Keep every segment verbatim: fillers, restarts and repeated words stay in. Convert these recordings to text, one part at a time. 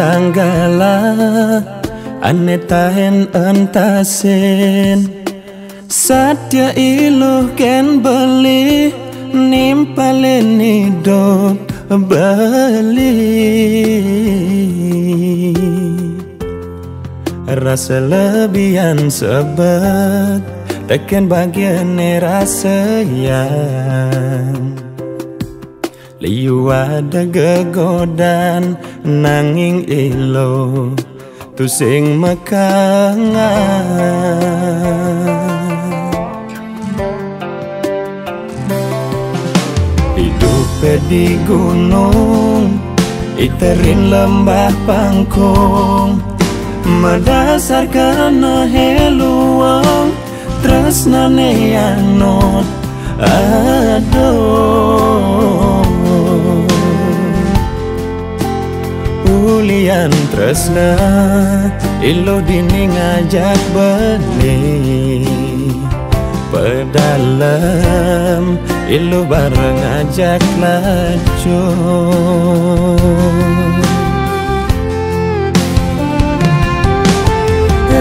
tanggala ane tahen entasin satya iluh ken beli nimpalin hidup beli rasa lebihan sebet tekan bagian rasa yang liu ada gegodan nanging ilo tusing mekangan di gunung, iterin lembah pangkung, mendasarkan heluang, tresna neanot adoh, ulian tresna, ilo dini ngajak beli pedalam ilu bareng ajak lacung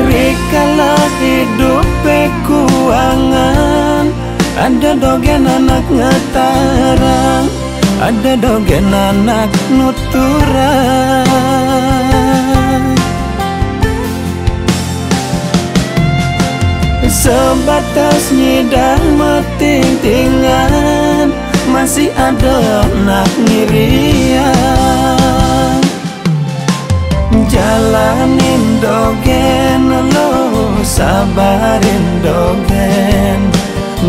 rikalah hidup pekuangan ada dogen anak ngetarang ada dogen anak nuturan sebatas nyidang metintingan masih ada nak ngirian jalanin dogen lo sabarin dogen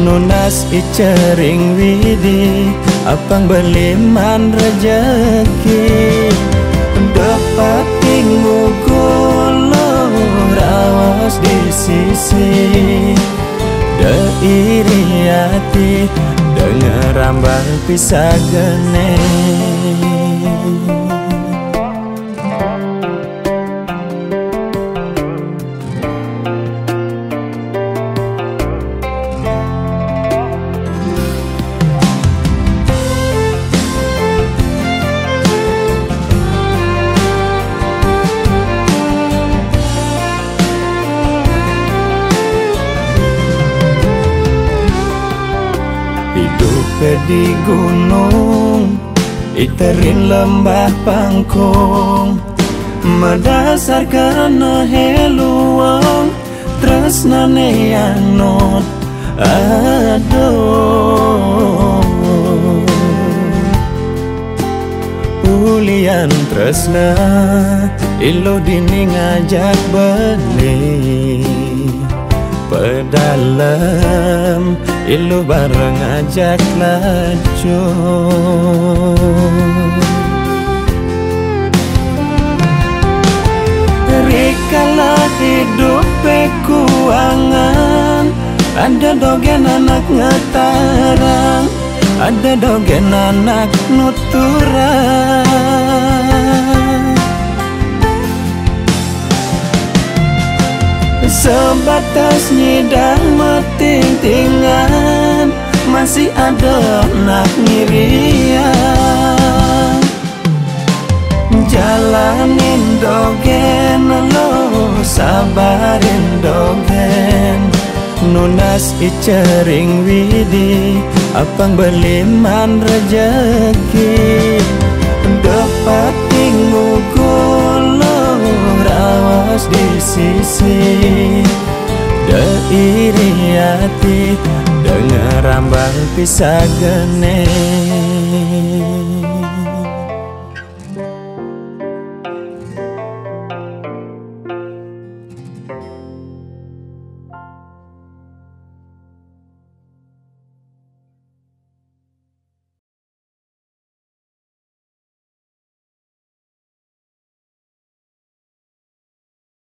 nunas icering widi apang beliman rejeki dapat tinggu rawas di sisi deiri hati dengar rambal pisah gene di gunung, iterin lembah pangkung, mendasarkan heluang, tresna neanot adoh, ulian tresna, ilo dini ngajak beli pedalam ilu bareng ajak lacung rikalah hidup pekuangan ada dogen anak ngetarang ada dogen anak nuturan sebatas nyidang metintingan masih ada nak ngirian jalanin dogen lo sabarin dogen nunas icering widi apang beliman rejeki dapat tinggul rawas di sisi deiri hati dengar rambal pisah gene.